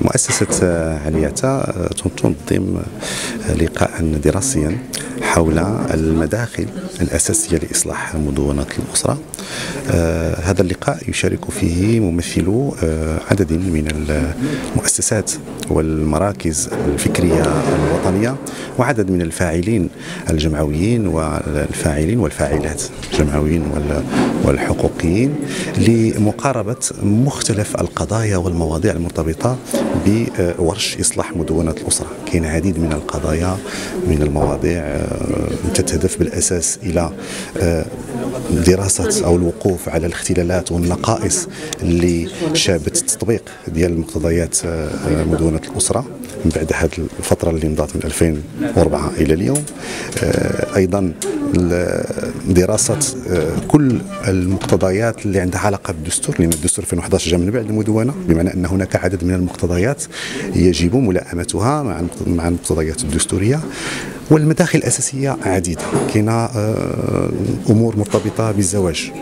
مؤسسة علي يعته تنظم لقاء دراسيا حول المداخل الأساسية لإصلاح مدونة الأسرة. هذا اللقاء يشارك فيه ممثلو عدد من المؤسسات والمراكز الفكرية الوطنية وعدد من الفاعلين الجمعويين والفاعلين والفاعلات الجمعويين والحقوقيين لمقاربة مختلف القضايا والمواضيع المرتبطة بورش إصلاح مدونة الأسرة. كاين العديد من القضايا من المواضيع تتهدف بالأساس إلى دراسة أو الوقوف على الاختلالات والنقائص اللي شابت التطبيق ديال مقتضيات مدونة الأسرة من بعد هذه الفترة اللي مضات من 2004 إلى اليوم. أيضا دراسة كل المقتضيات اللي عندها علاقة بالدستور، لأن الدستور 2011 جاء من بعد المدونة، بمعنى أن هناك عدد من المقتضيات يجب ملائمتها مع المقتضيات الدستورية. والمداخل الأساسية عديدة، كاين أمور مرتبطة بالزواج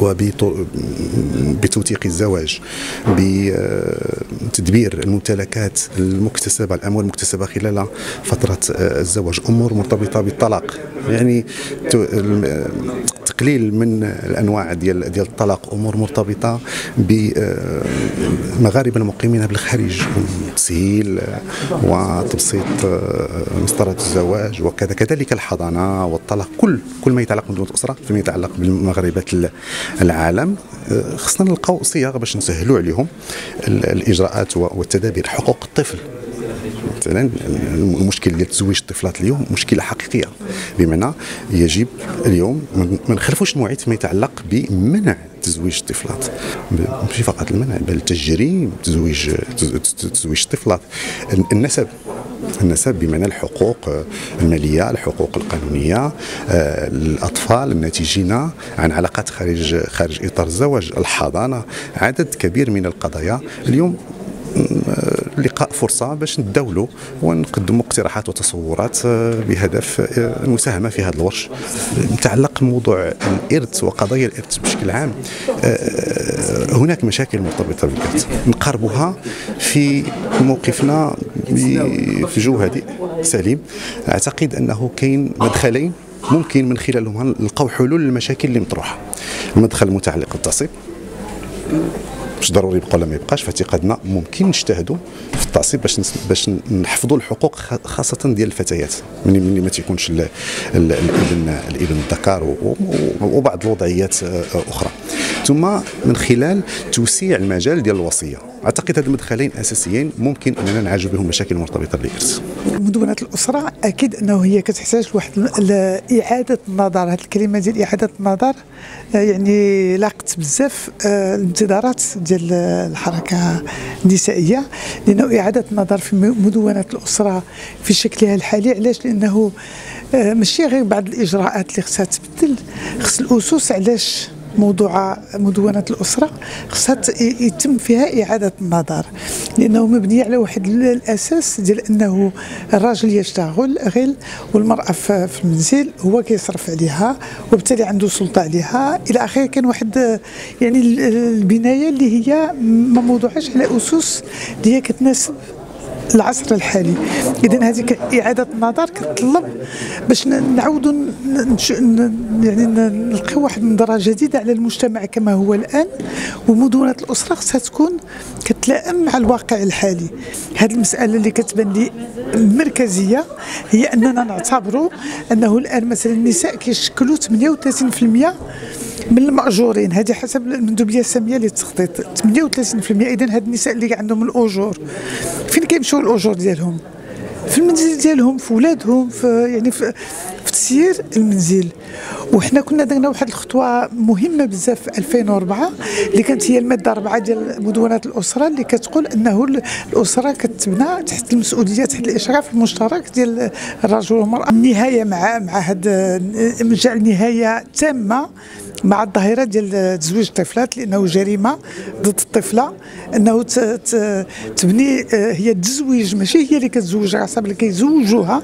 وبتوثيق الزواج، بتدبير الممتلكات المكتسبة، الأموال المكتسبة خلال فترة الزواج، أمور مرتبطة بالطلاق، يعني تقليل من الأنواع ديال الطلاق، أمور مرتبطة بمغاربة المقيمين بالخارج، تسهيل وتبسيط مسطرة الزواج وكذا، كذلك الحضانة والطلاق، كل ما يتعلق بمدونة الأسرة فيما يتعلق بالمغاربة العالم. خصنا نلقاو صياغه باش نسهلوا عليهم الاجراءات والتدابير. حقوق الطفل مثلا، المشكل ديال تزويج الطفلات اليوم مشكله حقيقيه، بمعنى يجب اليوم ما نخلفوش الموعد فيما يتعلق بمنع تزويج الطفلات، ماشي فقط المنع بل تجريم تزويج الطفلات. النسب بمعنى الحقوق المالية، الحقوق القانونية، الأطفال الناتجين عن علاقات خارج إطار الزواج، الحضانة، عدد كبير من القضايا. اليوم لقاء فرصة باش نداولوا ونقدموا اقتراحات وتصورات بهدف المساهمة في هذا الورش. متعلق موضوع الإرث وقضايا الإرث بشكل عام، هناك مشاكل مرتبطة بالإرث نقربها في موقفنا في جو هادئ سليم. أعتقد أنه كاين مدخلين ممكن من خلالهم نلقاو حلول للمشاكل اللي مطروحة. المدخل المتعلق بالتعصيب، مش ضروري يبقى ولا ما يبقاش، في اعتقادنا ممكن نجتهدوا في التعصيب باش نحفظوا الحقوق خاصه ديال الفتيات ملي ما تيكونش الابن الذكر، وبعض الوضعيات اخرى. ثم من خلال توسيع المجال ديال الوصيه. اعتقد هاد المدخلين اساسيين ممكن اننا نعالجوا بهم مشاكل مرتبطه بالارث. مدونة الاسره اكيد انه هي كتحتاج لواحد اعاده النظر، هاد الكلمه ديال اعاده النظر يعني لاقت بزاف الانتظارات ديال الحركه النسائيه، لانه اعاده النظر في مدونة الاسره في شكلها الحالي. علاش؟ لانه ماشي غير بعض الاجراءات اللي خصها تبدل، خص الاسس علاش موضوع مدونة الأسرة خصها يتم فيها إعادة النظر، لأنه مبني على واحد الأساس ديال أنه الراجل يشتغل غير والمرأة في المنزل هو كيصرف عليها وبالتالي عنده سلطة عليها إلى آخره. كان واحد يعني البناية اللي هي ما موضوعاش على أسس اللي هي كتناسب العصر الحالي. إذن هذيك إعادة النظر كتطلب باش نعاودوا يعني نلقيو واحد النظرة جديدة على المجتمع كما هو الآن، ومدونة الأسرة خصها تكون كتلائم مع الواقع الحالي. هذه المسألة اللي كتبان لي مركزية هي أننا نعتبروا أنه الآن مثلا النساء كيشكلوا 38% من المأجورين، هذه حسب المندوبية السامية للتخطيط 38%. إذن هاد النساء اللي عندهم الأجور فين كيمشيو الأجور ديالهم؟ في المنزل ديالهم، في ولادهم، في تسيير المنزل. وحنا كنا درنا واحد الخطوه مهمه بزاف في 2004 اللي كانت هي الماده 4 ديال مدونة الاسره اللي كتقول انه الاسره كتبنى تحت المسؤوليه، تحت الاشراف المشترك ديال الرجل والمراه. النهايه مع هذا نجعل نهايه تامه مع الظاهره ديال تزويج الطفلات، لانه جريمه ضد الطفله انه تبني هي التزويج، ماشي هي اللي كتزوج راسها بل كيزوجوها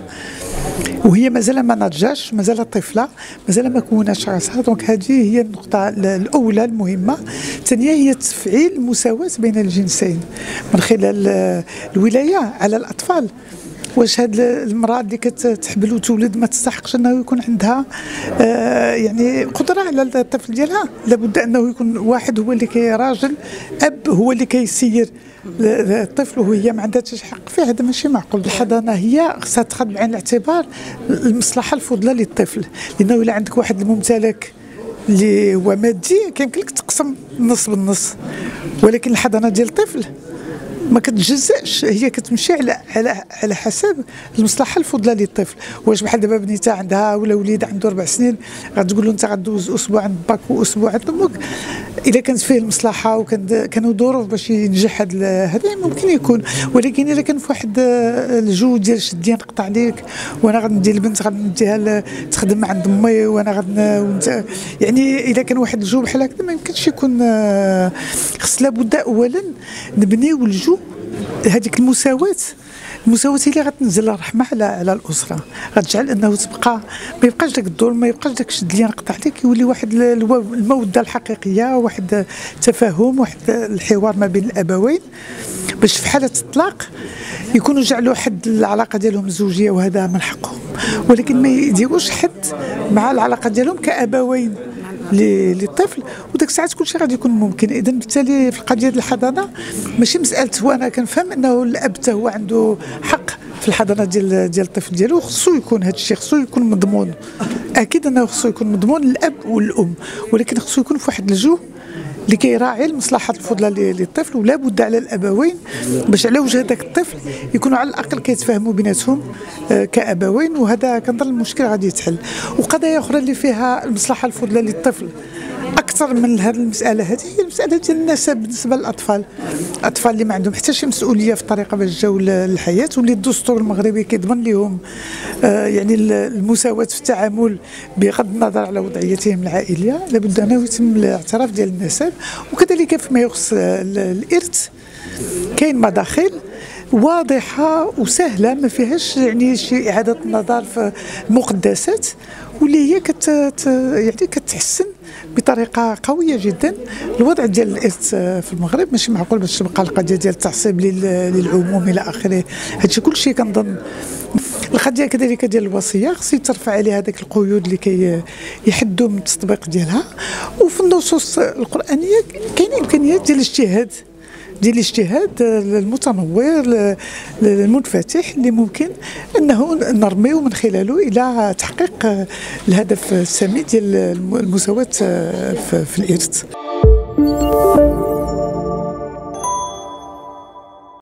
وهي مازال ما نضجاش، مازال طفله، مازال ما كوناش راسها. دونك هذه هي النقطه الاولى المهمه. الثانيه هي تفعيل المساواه بين الجنسين من خلال الولايه على الاطفال. واش هاد المراه اللي كتحبل وتولد ما تستحقش انه يكون عندها يعني قدره على الطفل ديالها؟ لابد انه يكون واحد هو اللي كيراجل، اب هو اللي كيسير الطفل وهي ما عندها حتى شي حق فيه. هذا ماشي معقول. الحضانه هي خصها تاخذ بعين الاعتبار المصلحه الفضلى للطفل، لانه الا عندك واحد الممتلك اللي هو مادي كيمكن لك تقسم نص بالنص، ولكن الحضانه ديال الطفل ما كتجزاش، هي كتمشي على حسب المصلحه الفضلى للطفل. واش بحال دابا بنيته عندها ولا وليد عنده 4 سنين غتقول له انت غدوز اسبوع عند باك واسبوع عند امك؟ اذا كانت فيه المصلحه وكانوا ظروف باش ينجح هذا ممكن يكون. ولكن اذا كان في واحد الجو ديال شدي نقطع عليك، وانا غندي البنت غنديها تخدم عند امي وانا غد، يعني اذا كان واحد الجو بحال هكذا ما يمكنش يكون. خص لابد اولا نبنيو الجو هذيك المساواة هي اللي غتنزل الرحمه على الاسره، غتجعل انه تبقى ما يبقاش داك الظلم، ما يبقاش داك الشد اللي نقطع عليك، يولي واحد الموده الحقيقيه، واحد التفاهم، واحد الحوار ما بين الابوين، باش في حاله اطلاق يكونوا جعلوا حد العلاقه ديالهم الزوجيه، وهذا من حقهم، ولكن ما يديروش حد مع العلاقه ديالهم كابوين للطفل. وداك الساعات كلشي غادي يكون ممكن. اذا بالتالي في القضيه ديال الحضانه ماشي مساله، هو انا كنفهم انه الاب حتى هو عنده حق في الحضانه ديال الطفل ديالو، خصو يكون هذا الشيء، خصو يكون مضمون. اكيد انه خصو يكون مضمون الاب والام، ولكن خصو يكون في واحد الجو اللي كيراعي المصلحه الفضلى للطفل، ولا بد على الابوين باش على وجه هذاك الطفل يكونوا على الاقل كيتفاهموا بيناتهم كابوين، وهذا كنظن المشكل غادي يتحل. وقضايا اخرى اللي فيها المصلحه الفضلى للطفل اكثر من هذه المساله، هذه هي المساله ديال النسب بالنسبه للاطفال. الاطفال اللي ما عندهم حتى شي مسؤوليه في الطريقه باش جاوا للحياه، واللي الدستور المغربي كيضمن لهم يعني المساواه في التعامل بغض النظر على وضعيتهم العائليه، لابد انه يتم الاعتراف ديال النسب. وكذلك فيما يخص الارث كاين مداخل واضحه وسهله ما فيهاش يعني شي اعاده النظر في المقدسات، واللي هي يعني كتحسن بطريقه قويه جدا الوضع ديال الارث في المغرب. ماشي معقول باش تبقى القضيه ديال التعصيب للعموم الى اخره. هادشي كلشي كنظن القضيه كذلك ديال الوصيه خص يترفع عليها هذاك القيود اللي كيحدوا من التطبيق ديالها. وفي النصوص القرانيه كاين امكانيات ديال الاجتهاد المتنوع المنفتح اللي ممكن انه نرميو من خلاله الى تحقيق الهدف السامي ديال المساواة في الارث.